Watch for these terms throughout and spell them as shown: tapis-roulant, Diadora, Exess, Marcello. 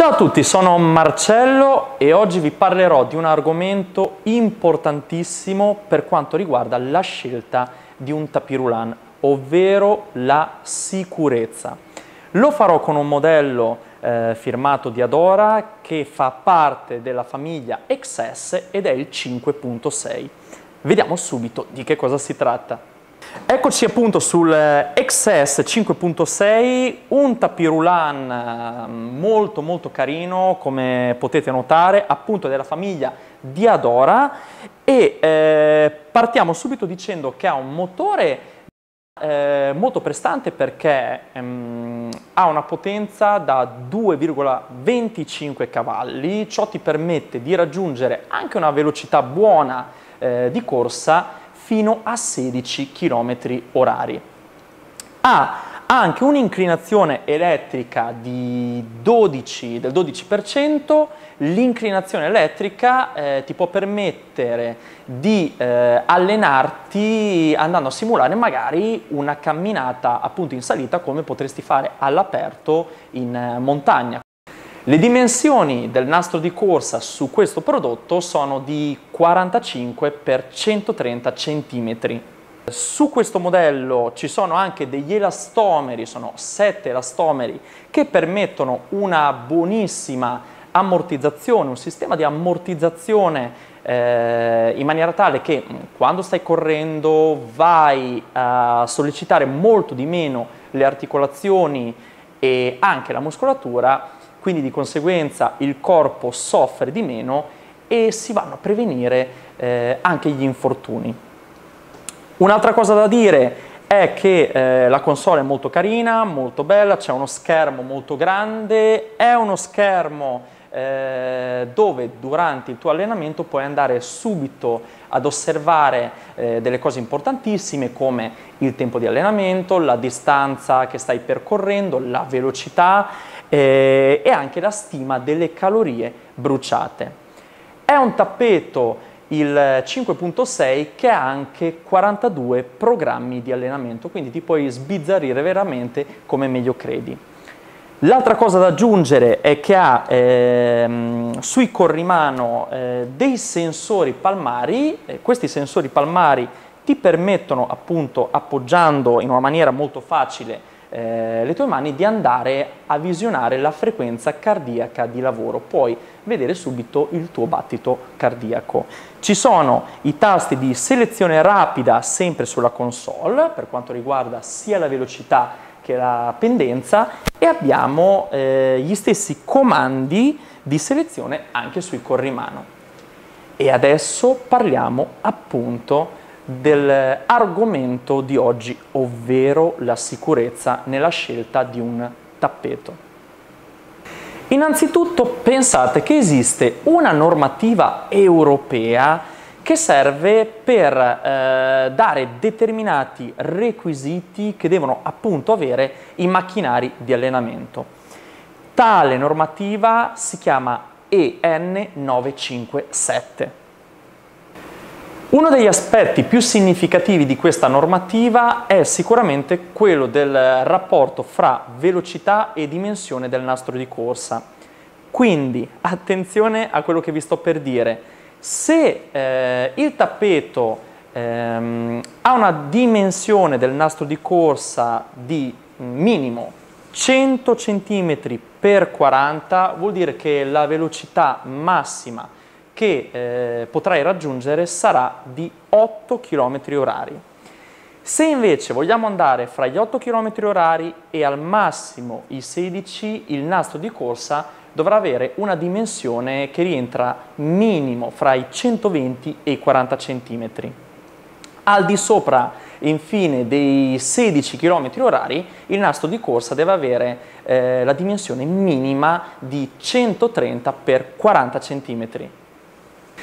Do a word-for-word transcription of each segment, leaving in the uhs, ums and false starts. Ciao a tutti, sono Marcello e oggi vi parlerò di un argomento importantissimo per quanto riguarda la scelta di un tapirulan, ovvero la sicurezza. Lo farò con un modello eh, firmato Diadora che fa parte della famiglia Exess ed è il cinque punto sei. Vediamo subito di che cosa si tratta. Eccoci appunto sul Exess cinque punto sei, un tapirulan molto molto carino, come potete notare, appunto della famiglia Diadora, e eh, partiamo subito dicendo che ha un motore eh, molto prestante, perché ehm, ha una potenza da due virgola venticinque cavalli. Ciò ti permette di raggiungere anche una velocità buona eh, di corsa fino a sedici chilometri orari. Ha anche un'inclinazione elettrica di dodici, del dodici per cento, l'inclinazione elettrica eh, ti può permettere di eh, allenarti andando a simulare magari una camminata appunto in salita, come potresti fare all'aperto in eh, montagna. Le dimensioni del nastro di corsa su questo prodotto sono di quarantacinque per centotrenta centimetri. Su questo modello ci sono anche degli elastomeri, sono sette elastomeri che permettono una buonissima ammortizzazione, un sistema di ammortizzazione eh, in maniera tale che quando stai correndo vai a sollecitare molto di meno le articolazioni e anche la muscolatura. Quindi di conseguenza il corpo soffre di meno e si vanno a prevenire eh, anche gli infortuni. Un'altra cosa da dire è che eh, la console è molto carina, molto bella, c'è uno schermo molto grande, è uno schermo eh, dove durante il tuo allenamento puoi andare subito ad osservare eh, delle cose importantissime come il tempo di allenamento, la distanza che stai percorrendo, la velocità eh, e anche la stima delle calorie bruciate. È un tappeto, il cinque punto sei, che ha anche quarantadue programmi di allenamento, quindi ti puoi sbizzarrire veramente come meglio credi. L'altra cosa da aggiungere è che ha ehm, sui corrimano eh, dei sensori palmari. Eh, questi sensori palmari ti permettono, appunto, appoggiando in una maniera molto facile eh, le tue mani, di andare a visionare la frequenza cardiaca di lavoro. Puoi vedere subito il tuo battito cardiaco. Ci sono i tasti di selezione rapida sempre sulla console per quanto riguarda sia la velocità che la pendenza, e abbiamo eh, gli stessi comandi di selezione anche sui corrimano. E adesso parliamo appunto dell'argomento di oggi, ovvero la sicurezza nella scelta di un tappeto. Innanzitutto pensate che esiste una normativa europea che serve per eh, dare determinati requisiti che devono appunto avere i macchinari di allenamento. Tale normativa si chiama E N nove cinque sette. Uno degli aspetti più significativi di questa normativa è sicuramente quello del rapporto fra velocità e dimensione del nastro di corsa. Quindi attenzione a quello che vi sto per dire. Se eh, il tappeto ehm, ha una dimensione del nastro di corsa di minimo cento centimetri per quaranta, vuol dire che la velocità massima che eh, potrai raggiungere sarà di otto chilometri orari. Se invece vogliamo andare fra gli otto chilometri orari e al massimo i sedici, il nastro di corsa dovrà avere una dimensione che rientra minimo fra i centoventi e i quaranta centimetri. Al di sopra, infine, dei sedici chilometri orari, il nastro di corsa deve avere eh, la dimensione minima di centotrenta per quaranta centimetri.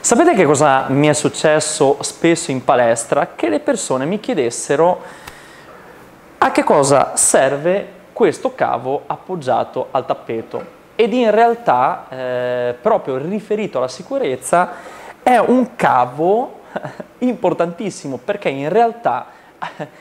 Sapete che cosa mi è successo spesso in palestra? Che le persone mi chiedessero a che cosa serve questo cavo appoggiato al tappeto. Ed in realtà, eh, proprio riferito alla sicurezza, è un cavo importantissimo, perché in realtà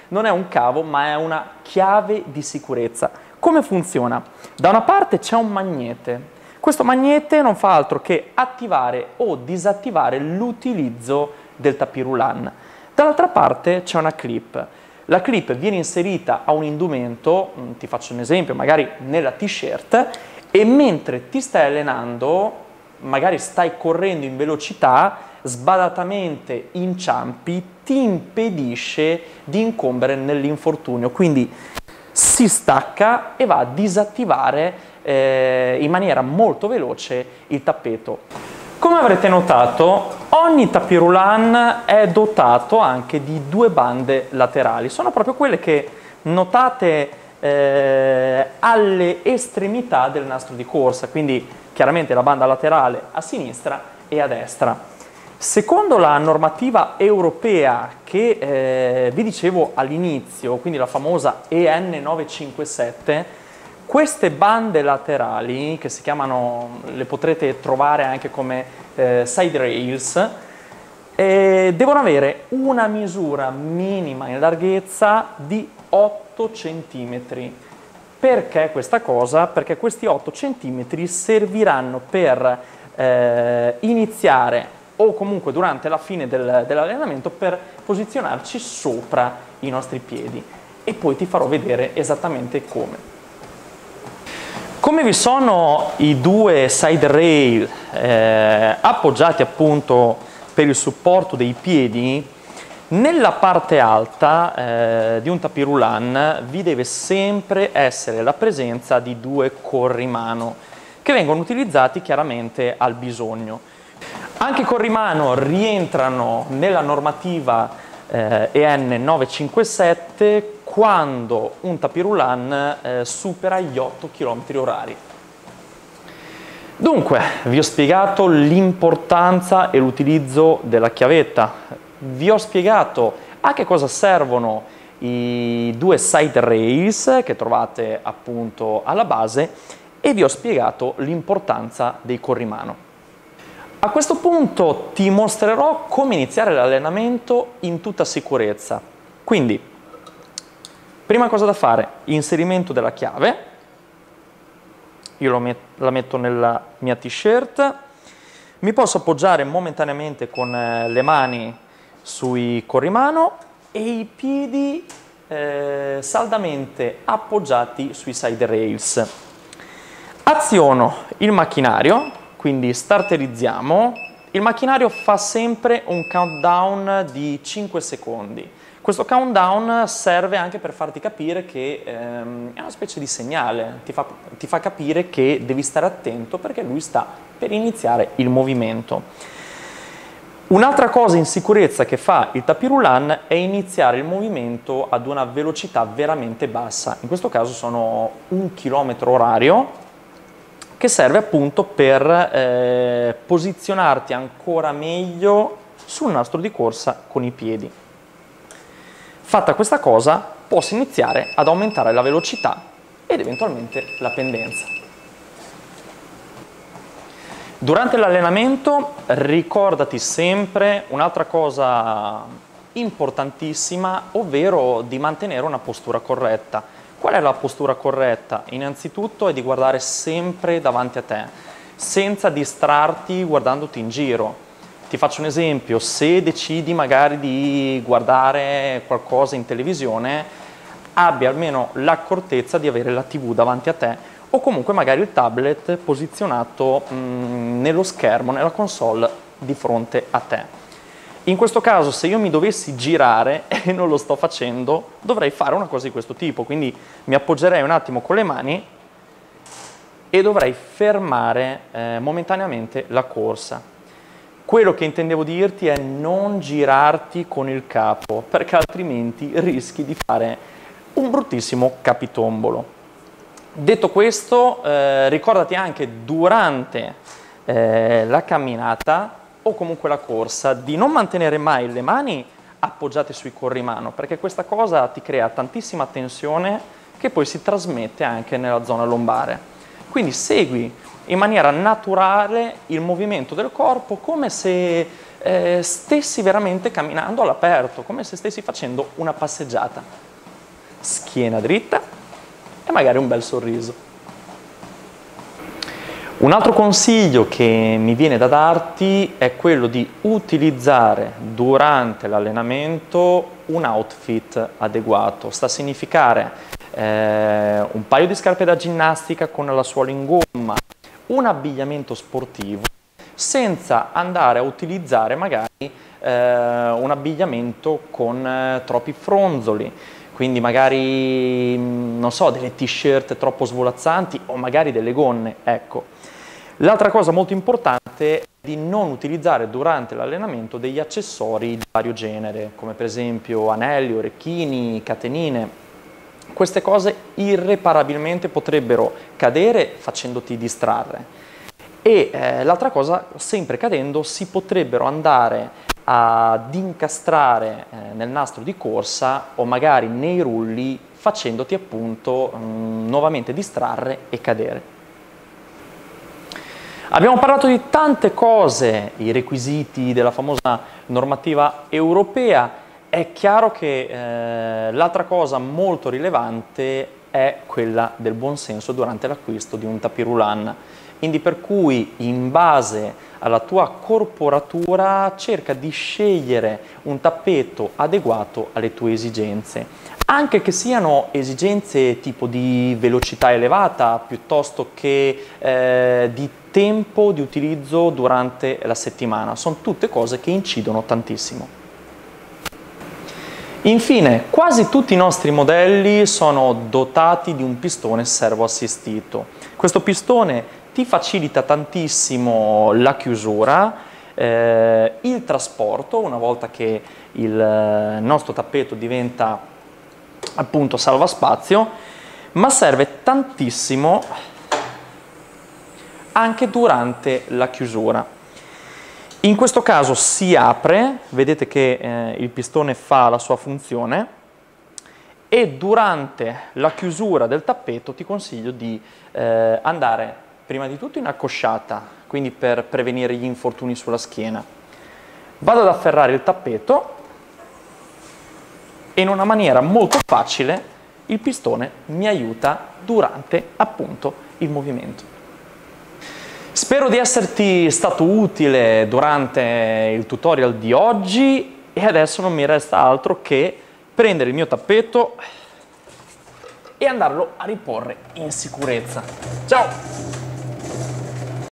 non è un cavo ma è una chiave di sicurezza. Come funziona? Da una parte c'è un magnete, Questo magnete non fa altro che attivare o disattivare l'utilizzo del tapis-roulant. Dall'altra parte c'è una clip. La clip viene inserita a un indumento, ti faccio un esempio, magari nella t-shirt, e mentre ti stai allenando, magari stai correndo in velocità, sbadatamente inciampi, ti impedisce di incombere nell'infortunio, quindi si stacca e va a disattivare eh, in maniera molto veloce il tappeto. Come avrete notato, ogni tapis-roulant è dotato anche di due bande laterali, sono proprio quelle che notate eh, alle estremità del nastro di corsa, quindi chiaramente la banda laterale a sinistra e a destra. Secondo la normativa europea che eh, vi dicevo all'inizio, quindi la famosa E N nove cinque sette, queste bande laterali, che si chiamano, le potrete trovare anche come eh, side rails, eh, devono avere una misura minima in larghezza di otto centimetri. Perché questa cosa? Perché questi otto centimetri serviranno per eh, iniziare o comunque durante la fine del, dell'allenamento per posizionarci sopra i nostri piedi, e poi ti farò vedere esattamente come. Come vi sono i due side rail eh, appoggiati appunto per il supporto dei piedi, nella parte alta eh, di un tapis-roulant vi deve sempre essere la presenza di due corrimano che vengono utilizzati chiaramente al bisogno. Anche i corrimano rientrano nella normativa eh, E N nove cinque sette quando un tapis-roulant eh, supera gli otto chilometri orari. Dunque, vi ho spiegato l'importanza e l'utilizzo della chiavetta, vi ho spiegato a che cosa servono i due side rails che trovate appunto alla base e vi ho spiegato l'importanza dei corrimano. A questo punto ti mostrerò come iniziare l'allenamento in tutta sicurezza. Quindi, prima cosa da fare, inserimento della chiave. Io lo met- la metto nella mia t-shirt. Mi posso appoggiare momentaneamente con le mani sui corrimano e i piedi eh, saldamente appoggiati sui side rails. Aziono il macchinario. Quindi starterizziamo, il macchinario fa sempre un countdown di cinque secondi. Questo countdown serve anche per farti capire che ehm, è una specie di segnale, ti fa, ti fa capire che devi stare attento perché lui sta per iniziare il movimento. Un'altra cosa in sicurezza che fa il tapis-roulant è iniziare il movimento ad una velocità veramente bassa, in questo caso sono un chilometro orario, che serve appunto per eh, posizionarti ancora meglio sul nastro di corsa con i piedi. Fatta questa cosa, posso iniziare ad aumentare la velocità ed eventualmente la pendenza. Durante l'allenamento ricordati sempre un'altra cosa importantissima, ovvero di mantenere una postura corretta. Qual è la postura corretta? Innanzitutto è di guardare sempre davanti a te, senza distrarti guardandoti in giro. Ti faccio un esempio, se decidi magari di guardare qualcosa in televisione, abbi almeno l'accortezza di avere la tivù davanti a te o comunque magari il tablet posizionato mh, nello schermo, nella console di fronte a te. In questo caso, se io mi dovessi girare e non lo sto facendo, dovrei fare una cosa di questo tipo, quindi mi appoggerei un attimo con le mani e dovrei fermare eh, momentaneamente la corsa. Quello che intendevo dirti è non girarti con il capo, perché altrimenti rischi di fare un bruttissimo capitombolo. Detto questo, eh, ricordati anche durante eh, la camminata o comunque la corsa, di non mantenere mai le mani appoggiate sui corrimano, perché questa cosa ti crea tantissima tensione che poi si trasmette anche nella zona lombare. Quindi segui in maniera naturale il movimento del corpo come se eh, stessi veramente camminando all'aperto, come se stessi facendo una passeggiata. Schiena dritta e magari un bel sorriso. Un altro consiglio che mi viene da darti è quello di utilizzare durante l'allenamento un outfit adeguato. Sta a significare eh, un paio di scarpe da ginnastica con la suola in gomma, un abbigliamento sportivo, senza andare a utilizzare magari eh, un abbigliamento con eh, troppi fronzoli. Quindi magari, non so, delle t-shirt troppo svolazzanti o magari delle gonne, ecco. L'altra cosa molto importante è di non utilizzare durante l'allenamento degli accessori di vario genere, come per esempio anelli, orecchini, catenine. Queste cose irreparabilmente potrebbero cadere facendoti distrarre. E eh, l'altra cosa, sempre cadendo, si potrebbero andare ad incastrare nel nastro di corsa o magari nei rulli, facendoti appunto mh, nuovamente distrarre e cadere. Abbiamo parlato di tante cose, i requisiti della famosa normativa europea. È chiaro che eh, l'altra cosa molto rilevante è quella del buonsenso durante l'acquisto di un tapis-roulant. Quindi per cui in base alla tua corporatura cerca di scegliere un tappeto adeguato alle tue esigenze, anche che siano esigenze tipo di velocità elevata piuttosto che eh, di tempo di utilizzo durante la settimana. Sono tutte cose che incidono tantissimo. Infine, quasi tutti i nostri modelli sono dotati di un pistone servoassistito. Questo pistone ti facilita tantissimo la chiusura, eh, il trasporto, una volta che il nostro tappeto diventa appunto salvaspazio, ma serve tantissimo anche durante la chiusura. In questo caso si apre, vedete che eh, il pistone fa la sua funzione, e durante la chiusura del tappeto ti consiglio di eh, andare prima di tutto in accosciata, quindi per prevenire gli infortuni sulla schiena. Vado ad afferrare il tappeto e in una maniera molto facile il pistone mi aiuta durante appunto il movimento. Spero di esserti stato utile durante il tutorial di oggi e adesso non mi resta altro che prendere il mio tappeto e andarlo a riporre in sicurezza. Ciao!